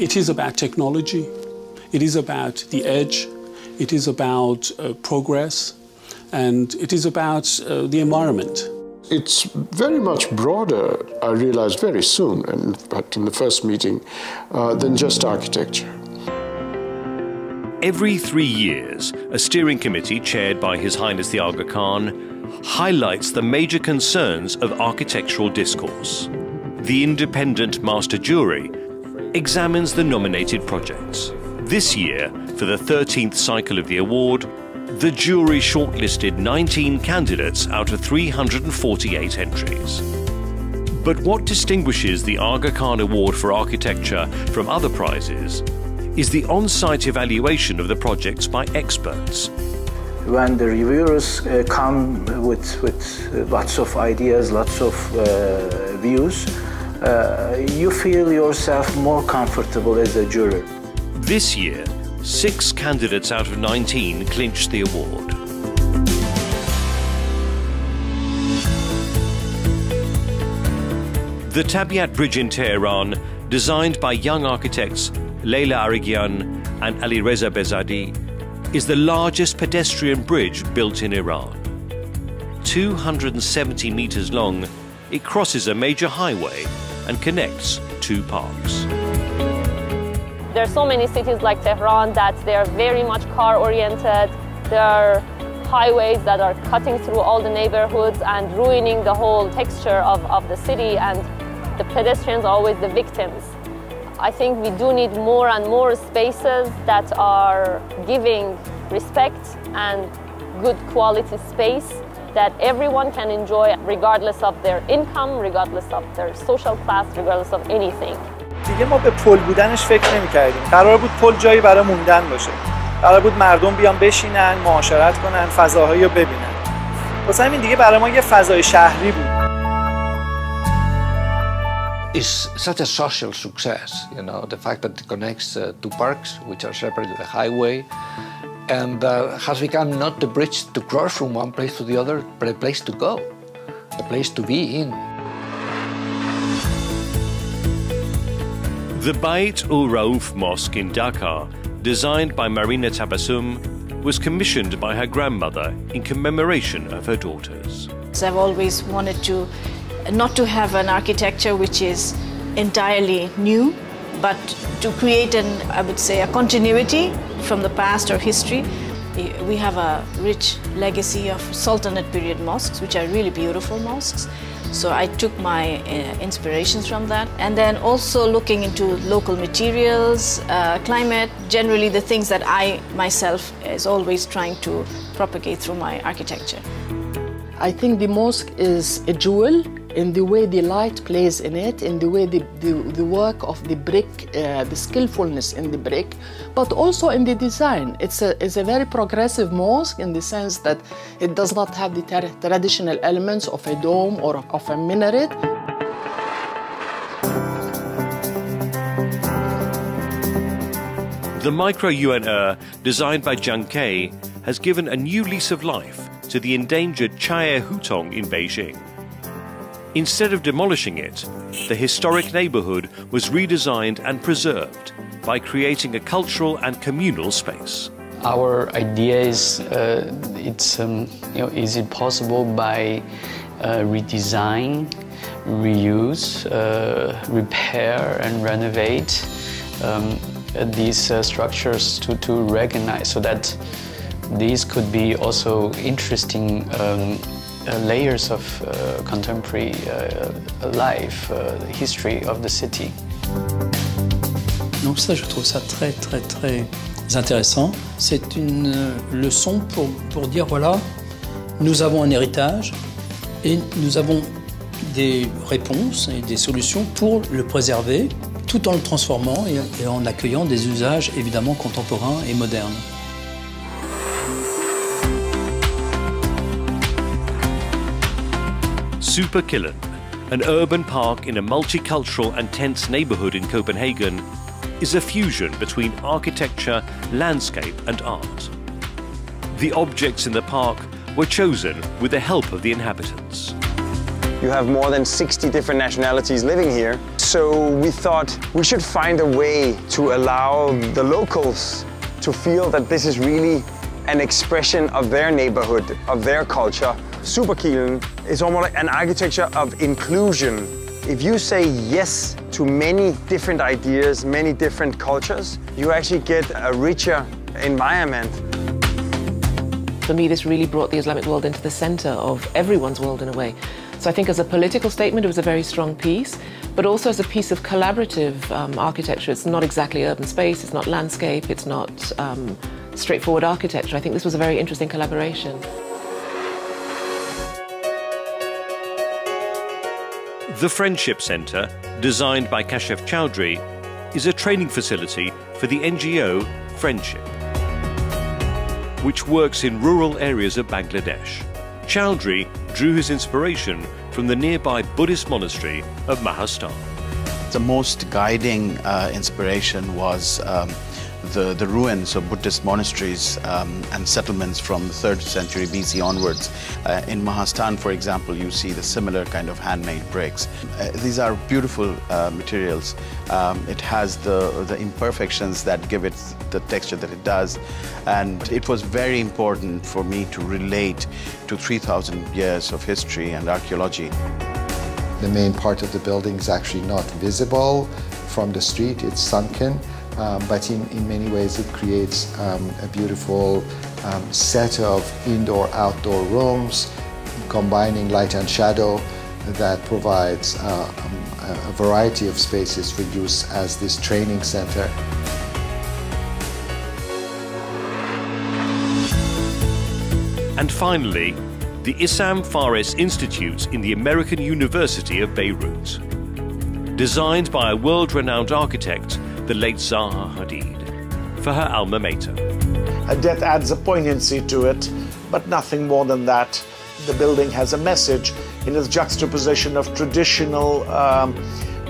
It is about technology, it is about the edge, it is about progress, and it is about the environment. It's very much broader, I realized very soon, in fact in the first meeting, than just architecture. Every 3 years, a steering committee chaired by His Highness the Aga Khan highlights the major concerns of architectural discourse. The independent master jury examines the nominated projects. This year, for the 13th cycle of the award, the jury shortlisted 19 candidates out of 348 entries. But what distinguishes the Aga Khan Award for Architecture from other prizes is the on-site evaluation of the projects by experts. When the reviewers come with lots of ideas, lots of views, you feel yourself more comfortable as a juror. This year, 6 candidates out of 19 clinched the award. The Tabiat Bridge in Tehran, designed by young architects Leila Araghian and Ali Reza Behzadi, is the largest pedestrian bridge built in Iran. 270 meters long, it crosses a major highway and connects 2 parks. There are so many cities like Tehran that they are very much car-oriented. There are highways that are cutting through all the neighborhoods and ruining the whole texture of the city, and the pedestrians are always the victims. I think we do need more and more spaces that are giving respect and good quality space that everyone can enjoy regardless of their income, regardless of their social class, regardless of anything. دیگه ما به پل بودنش فکر نمی‌کردیم. قرار بود پل جایی برای موندن باشه. قرار بود مردم بیان بشینن، معاشرت کنن، فضاهایی رو ببینن. واسه همین دیگه برای ما یه فضای شهری بود. It's such a social success, you know, the fact that it connects 2 parks, which are separated by the highway, and has become not the bridge to cross from one place to the other, but a place to go, a place to be in. The Bait Ur Rouf Mosque in Dhaka, designed by Marina Tabasum, was commissioned by her grandmother in commemoration of her daughters. I've always wanted to not to have an architecture which is entirely new, but to create an, I would say, a continuity from the past or history. We have a rich legacy of Sultanate period mosques, which are really beautiful mosques. So I took my inspirations from that. And then also looking into local materials, climate, generally the things that I myself is always trying to propagate through my architecture. I think the mosque is a jewel in the way the light plays in it, in the way the work of the brick, the skillfulness in the brick, but also in the design. It's a very progressive mosque in the sense that it does not have the traditional elements of a dome or of a minaret. The micro-UNR, designed by Zhang Ke, has given a new lease of life to the endangered Chaer Hutong in Beijing. Instead of demolishing it, the historic neighborhood was redesigned and preserved by creating a cultural and communal space. Our idea is, is it possible by redesign, reuse, repair and renovate these structures to recognize so that these could be also interesting layers of contemporary life, history of the city. Donc ça, je trouve ça très, très, très intéressant. C'est une leçon pour dire, voilà, nous avons un héritage et nous avons des réponses et des solutions pour le préserver, tout en le transformant et en accueillant des usages évidemment contemporains et modernes. Superkilen, an urban park in a multicultural and tense neighbourhood in Copenhagen, is a fusion between architecture, landscape and art. The objects in the park were chosen with the help of the inhabitants. You have more than 60 different nationalities living here. So we thought we should find a way to allow the locals to feel that this is really an expression of their neighborhood, of their culture. Superkilen is almost like an architecture of inclusion. If you say yes to many different ideas, many different cultures, you actually get a richer environment. For me, this really brought the Islamic world into the center of everyone's world in a way. So I think as a political statement, it was a very strong piece, but also as a piece of collaborative architecture. It's not exactly urban space, it's not landscape, it's not straightforward architecture. I think this was a very interesting collaboration. The Friendship Centre, designed by Kashef Chowdhury, is a training facility for the NGO Friendship, which works in rural areas of Bangladesh. Chowdhury drew his inspiration from the nearby Buddhist monastery of Mahasthan. The most guiding inspiration was the ruins of Buddhist monasteries and settlements from the 3rd century BC onwards. In Mahasthan, for example, you see the similar kind of handmade bricks. These are beautiful materials. It has the imperfections that give it the texture that it does. And it was very important for me to relate to 3,000 years of history and archaeology. The main part of the building is actually not visible from the street, it's sunken. But in many ways it creates a beautiful set of indoor-outdoor rooms combining light and shadow that provides a variety of spaces for use as this training center. And finally, the Issam Fares Institute in the American University of Beirut. Designed by a world-renowned architect, the late Zaha Hadid, for her alma mater. That adds a poignancy to it, but nothing more than that. The building has a message in its juxtaposition of traditional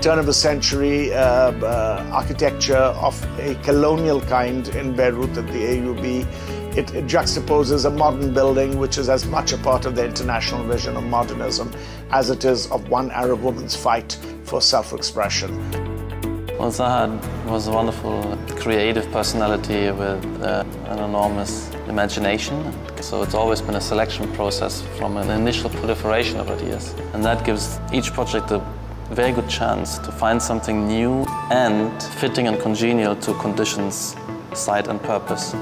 turn-of-the-century architecture of a colonial kind in Beirut at the AUB. It juxtaposes a modern building, which is as much a part of the international vision of modernism as it is of one Arab woman's fight for self-expression. Well, Zaha was a wonderful creative personality with an enormous imagination. So it's always been a selection process from an initial proliferation of ideas. And that gives each project a very good chance to find something new and fitting and congenial to conditions, site and purpose.